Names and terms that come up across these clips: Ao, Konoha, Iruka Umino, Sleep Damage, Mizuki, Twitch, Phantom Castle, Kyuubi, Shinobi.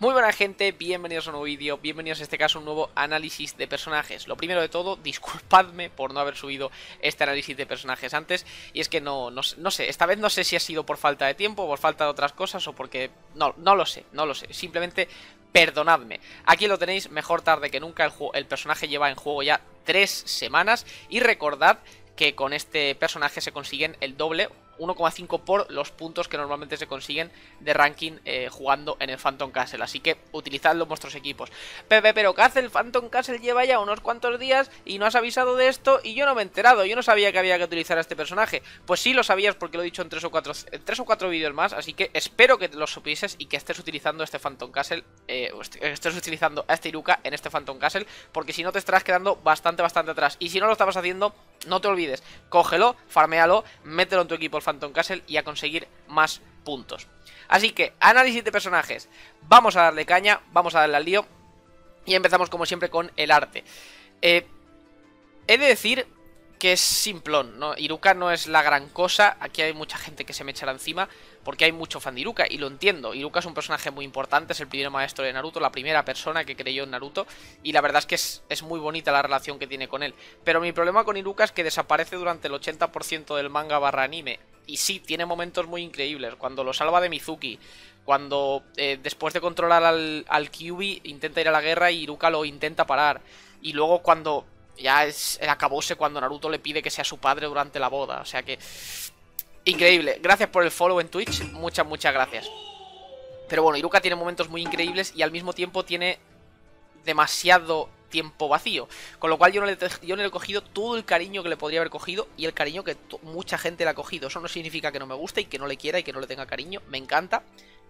Muy buena gente, bienvenidos a un nuevo vídeo, bienvenidos en este caso a un nuevo análisis de personajes. Lo primero de todo, disculpadme por no haber subido este análisis de personajes antes. Y es que no sé, esta vez no sé si ha sido por falta de tiempo, por falta de otras cosas o porque... No lo sé, no lo sé, simplemente perdonadme. Aquí lo tenéis, mejor tarde que nunca, el personaje lleva en juego ya 3 semanas. Y recordad que con este personaje se consiguen el doble... 1,5 por los puntos que normalmente se consiguen de ranking jugando en el Phantom Castle. Así que utilizadlo en vuestros equipos. Pero ¿qué hace? El Phantom Castle lleva ya unos cuantos días y no has avisado de esto y yo no me he enterado. Yo no sabía que había que utilizar a este personaje. Pues sí lo sabías porque lo he dicho en 3 o 4 vídeos más. Así que espero que lo supieses y que estés utilizando este Phantom Castle. Estés utilizando a este Iruka en este Phantom Castle. Porque si no te estarás quedando bastante atrás. Y si no lo estabas haciendo, no te olvides. Cógelo, farmealo, mételo en tu equipo el Phantom Castle y a conseguir más puntos. Así que, análisis de personajes. Vamos a darle caña, vamos a darle al lío. Y empezamos como siempre con el arte. He de decir que es simplón, ¿no? Iruka no es la gran cosa. Aquí hay mucha gente que se me echará encima porque hay mucho fan de Iruka y lo entiendo. Iruka es un personaje muy importante, es el primer maestro de Naruto, la primera persona que creyó en Naruto, y la verdad es que es muy bonita la relación que tiene con él. Pero mi problema con Iruka es que desaparece durante el 80% del manga barra anime. Y sí, tiene momentos muy increíbles, cuando lo salva de Mizuki, cuando después de controlar al Kyuubi intenta ir a la guerra y Iruka lo intenta parar. Y luego cuando ya es el acabose, cuando Naruto le pide que sea su padre durante la boda. O sea que... increíble. Gracias por el follow en Twitch, muchas gracias. Pero bueno, Iruka tiene momentos muy increíbles y al mismo tiempo tiene demasiado tiempo vacío. Con lo cual yo no le he cogido todo el cariño que le podría haber cogido y el cariño que mucha gente le ha cogido. Eso no significa que no me guste y que no le quiera y que no le tenga cariño. Me encanta.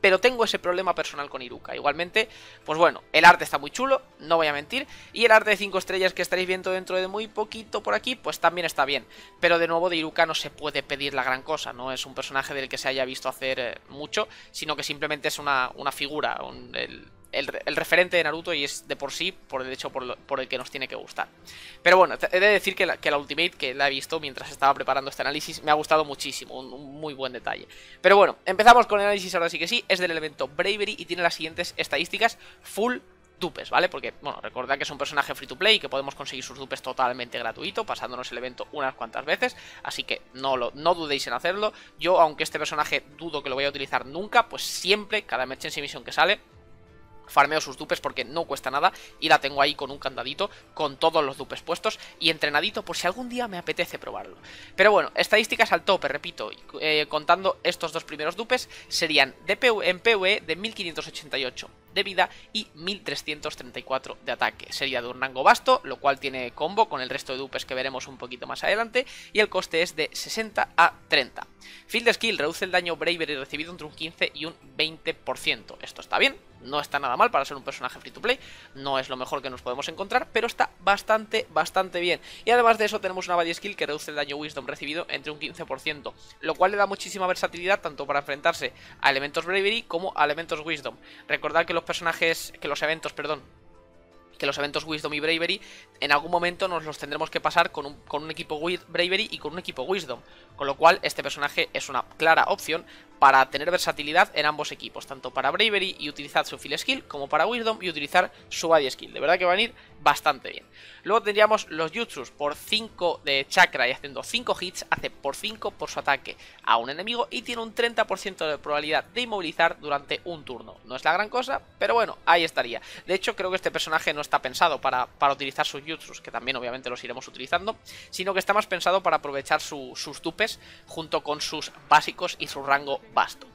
Pero tengo ese problema personal con Iruka. Igualmente, pues bueno, el arte está muy chulo, no voy a mentir. Y el arte de 5 estrellas que estaréis viendo dentro de muy poquito por aquí, pues también está bien. Pero de nuevo, de Iruka no se puede pedir la gran cosa. No es un personaje del que se haya visto hacer mucho, sino que simplemente es una figura, el referente de Naruto, y es de por sí, por el que nos tiene que gustar. Pero bueno, he de decir que la Ultimate, que la he visto mientras estaba preparando este análisis, me ha gustado muchísimo, un muy buen detalle. Pero bueno, empezamos con el análisis ahora sí que sí, es del elemento Bravery y tiene las siguientes estadísticas full dupes, ¿vale? Porque, bueno, recordad que es un personaje free to play y que podemos conseguir sus dupes totalmente gratuito, pasándonos el evento unas cuantas veces, así que no dudéis en hacerlo. Yo, aunque este personaje dudo que lo voy a utilizar nunca, pues siempre, cada emergency mission que sale, farmeo sus dupes porque no cuesta nada y la tengo ahí con un candadito, con todos los dupes puestos y entrenadito por si algún día me apetece probarlo. Pero bueno, estadísticas al tope, repito, contando estos dos primeros dupes, serían de en PvE de 1588 de vida y 1334 de ataque. Sería de un rango vasto, lo cual tiene combo con el resto de dupes que veremos un poquito más adelante, y el coste es de 60 a 30. Field Skill reduce el daño Bravery recibido entre un 15 y un 20%. Esto está bien, no está nada mal para ser un personaje free to play, no es lo mejor que nos podemos encontrar, pero está bastante bien. Y además de eso tenemos una Body Skill que reduce el daño Wisdom recibido entre un 15%, lo cual le da muchísima versatilidad tanto para enfrentarse a elementos Bravery como a elementos Wisdom. Recordad que los eventos Wisdom y Bravery en algún momento nos los tendremos que pasar con un equipo Bravery y con un equipo Wisdom, con lo cual este personaje es una clara opción para tener versatilidad en ambos equipos, tanto para Bravery y utilizar su Field Skill como para Wisdom y utilizar su Body Skill. De verdad que va a venir bastante bien. Luego tendríamos los Jutsus por 5 de chakra y haciendo 5 hits hace por 5 por su ataque a un enemigo y tiene un 30% de probabilidad de inmovilizar durante un turno. No es la gran cosa, pero bueno, ahí estaría. De hecho, creo que este personaje no está pensado para utilizar sus Jutsus, que también obviamente los iremos utilizando, sino que está más pensado para aprovechar sus dupes junto con sus básicos y su rango vasto.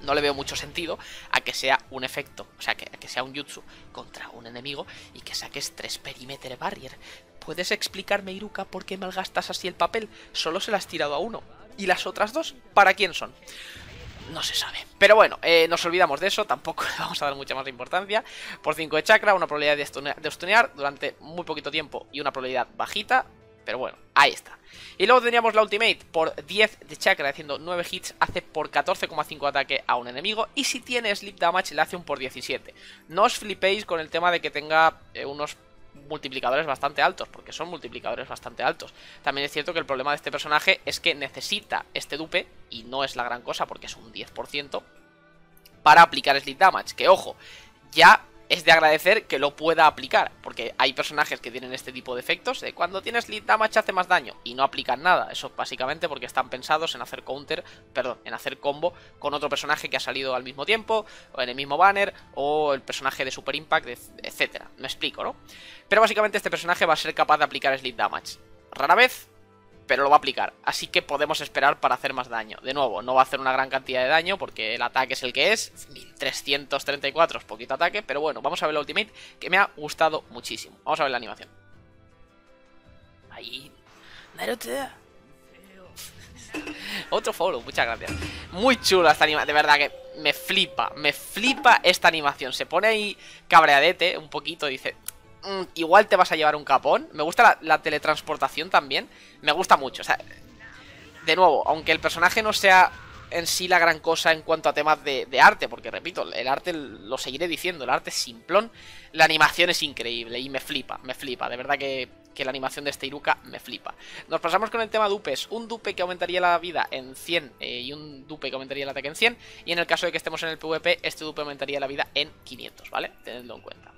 No le veo mucho sentido a que sea un efecto, o sea, a que sea un jutsu contra un enemigo y que saques 3 perimeter barrier. ¿Puedes explicarme, Iruka, por qué malgastas así el papel? Solo se la has tirado a uno. ¿Y las otras dos? ¿Para quién son? No se sabe. Pero bueno, nos olvidamos de eso, tampoco le vamos a dar mucha más importancia. Por 5 de chakra, una probabilidad de stunear durante muy poquito tiempo y una probabilidad bajita. Pero bueno, ahí está. Y luego tendríamos la Ultimate por 10 de chakra, haciendo 9 hits, hace por 14,5 ataque a un enemigo. Y si tiene Sleep Damage, le hace un por 17. No os flipéis con el tema de que tenga unos multiplicadores bastante altos, porque son multiplicadores bastante altos. También es cierto que el problema de este personaje es que necesita este dupe, y no es la gran cosa porque es un 10%. para aplicar Sleep Damage. Que ojo, ya es de agradecer que lo pueda aplicar, porque hay personajes que tienen este tipo de efectos de cuando tienes Sleep Damage hace más daño y no aplican nada. Eso básicamente porque están pensados en hacer combo con otro personaje que ha salido al mismo tiempo, o en el mismo banner, o el personaje de Super Impact, etcétera. Me explico, ¿no? Pero básicamente este personaje va a ser capaz de aplicar Sleep Damage. Rara vez, pero lo va a aplicar, así que podemos esperar para hacer más daño. De nuevo, no va a hacer una gran cantidad de daño porque el ataque es el que es, 1334 es poquito ataque, pero bueno, vamos a ver la ultimate que me ha gustado muchísimo. Vamos a ver la animación. Ahí. Otro follow, muchas gracias. Muy chula esta animación, de verdad que me flipa esta animación. Se pone ahí cabreadete un poquito y dice... igual te vas a llevar un capón. Me gusta la teletransportación también. Me gusta mucho, o sea, de nuevo, aunque el personaje no sea en sí la gran cosa en cuanto a temas de arte, porque repito, el arte, lo seguiré diciendo, el arte es simplón, la animación es increíble y me flipa, de verdad que la animación de este Iruka me flipa. Nos pasamos con el tema dupes, un dupe que aumentaría la vida en 100 y un dupe que aumentaría el ataque en 100, y en el caso de que estemos en el PvP, este dupe aumentaría la vida en 500, ¿vale? Tenedlo en cuenta.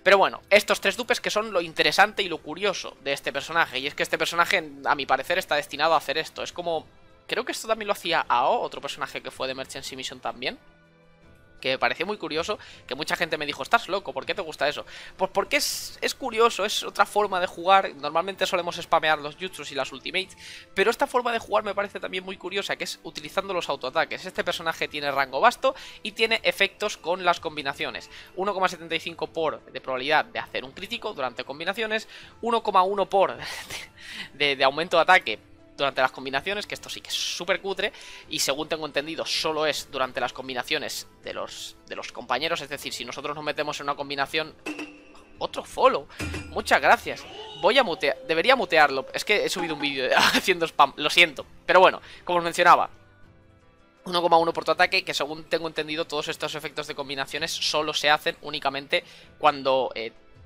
Pero bueno, estos tres dupes que son lo interesante y lo curioso de este personaje. Y es que este personaje, a mi parecer, está destinado a hacer esto. Es como... creo que esto también lo hacía Ao, otro personaje que fue de Emergency Mission también, que me pareció muy curioso, que mucha gente me dijo, estás loco, ¿por qué te gusta eso? Pues porque es curioso, es otra forma de jugar. Normalmente solemos spamear los jutsus y las ultimates, pero esta forma de jugar me parece también muy curiosa, que es utilizando los autoataques. Este personaje tiene rango vasto y tiene efectos con las combinaciones. 1,75 por de probabilidad de hacer un crítico durante combinaciones, 1,1 por de aumento de ataque durante las combinaciones, que esto sí que es súper cutre, y según tengo entendido solo es durante las combinaciones de los compañeros, es decir, si nosotros nos metemos en una combinación... Otro follow, muchas gracias. Voy a mutear, debería mutearlo, es que he subido un vídeo haciendo spam, lo siento, pero bueno, como os mencionaba, 1,1 por tu ataque, que según tengo entendido todos estos efectos de combinaciones solo se hacen únicamente cuando...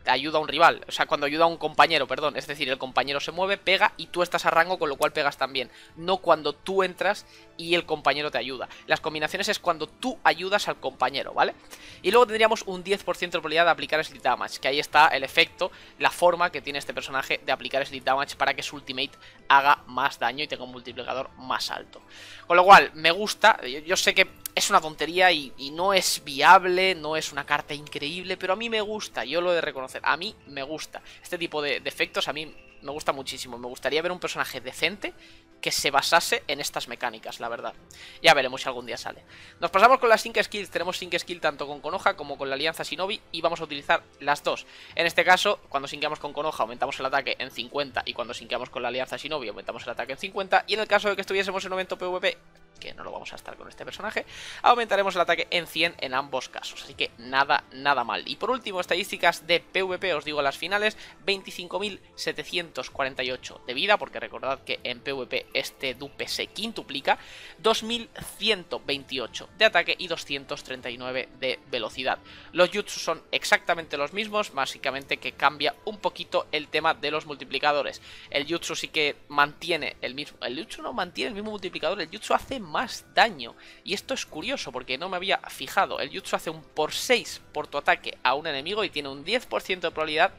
ayuda a un rival, o sea, cuando ayuda a un compañero, perdón, es decir, el compañero se mueve, pega y tú estás a rango, con lo cual pegas también, no cuando tú entras y el compañero te ayuda. Las combinaciones es cuando tú ayudas al compañero, ¿vale? Y luego tendríamos un 10% de probabilidad de aplicar Sleep Damage, que ahí está el efecto, la forma que tiene este personaje de aplicar Sleep Damage para que su ultimate haga más daño y tenga un multiplicador más alto. Con lo cual, me gusta, yo sé que es una tontería y no es viable, no es una carta increíble, pero a mí me gusta, yo lo he de reconocer, a mí me gusta. Este tipo de efectos a mí me gusta muchísimo, me gustaría ver un personaje decente que se basase en estas mecánicas, la verdad. Ya veremos si algún día sale. Nos pasamos con las 5 skills, tenemos 5 skills tanto con Konoha como con la alianza Shinobi y vamos a utilizar las dos. En este caso, cuando sinkeamos con Konoha aumentamos el ataque en 50 y cuando sinkeamos con la alianza Shinobi aumentamos el ataque en 50, y en el caso de que estuviésemos en un evento PvP, que no lo vamos a estar con este personaje, aumentaremos el ataque en 100 en ambos casos, así que nada, nada mal. Y por último, estadísticas de PvP, os digo las finales, 25.748 de vida, porque recordad que en PvP este dupe se quintuplica, 2.128 de ataque y 239 de velocidad. Los jutsu son exactamente los mismos, básicamente que cambia un poquito el tema de los multiplicadores. El jutsu sí que mantiene el mismo, el jutsu no mantiene el mismo multiplicador, el jutsu hace más daño, y esto es curioso porque no me había fijado. El jutsu hace un ×6 por tu ataque a un enemigo y tiene un 10% de probabilidad.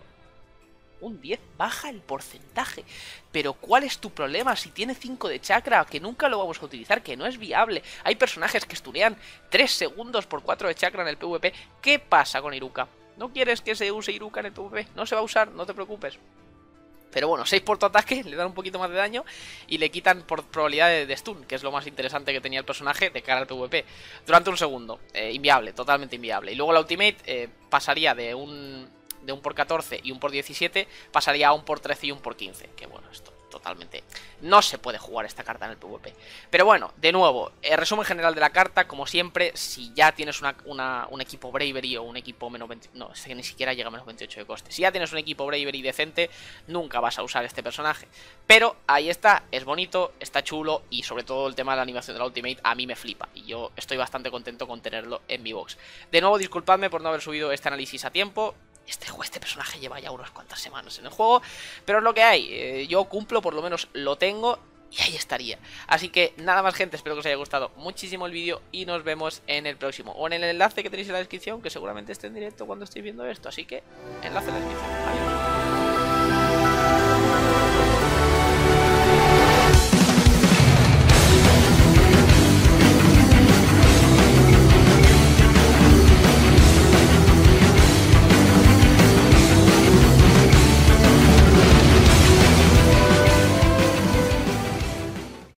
Un 10, baja el porcentaje. Pero ¿cuál es tu problema? Si tiene 5 de chakra, que nunca lo vamos a utilizar, que no es viable. Hay personajes que stunean 3 segundos por 4 de chakra en el PvP. ¿Qué pasa con Iruka? ¿No quieres que se use Iruka en el PvP? No se va a usar, no te preocupes. Pero bueno, 6 por tu ataque, le dan un poquito más de daño y le quitan por probabilidad de stun, que es lo más interesante que tenía el personaje de cara al PvP. Durante un segundo, inviable, totalmente inviable. Y luego la ultimate pasaría de un ×14 y un ×17, pasaría a un ×13 y un ×15. Que bueno, esto totalmente... no se puede jugar esta carta en el PvP. Pero bueno, de nuevo, resumen general de la carta, como siempre, si ya tienes un equipo Bravery o un equipo menos 20... no, es que ni siquiera llega a menos 28 de coste. Si ya tienes un equipo Bravery decente, nunca vas a usar este personaje. Pero ahí está, es bonito, está chulo y sobre todo el tema de la animación de la ultimate a mí me flipa. Y yo estoy bastante contento con tenerlo en mi box. De nuevo, disculpadme por no haber subido este análisis a tiempo. Este personaje lleva ya unas cuantas semanas en el juego, pero es lo que hay, yo cumplo, por lo menos lo tengo y ahí estaría. Así que nada más, gente, espero que os haya gustado muchísimo el vídeo y nos vemos en el próximo, o en el enlace que tenéis en la descripción, que seguramente esté en directo cuando estéis viendo esto, así que enlace en la descripción. Adiós.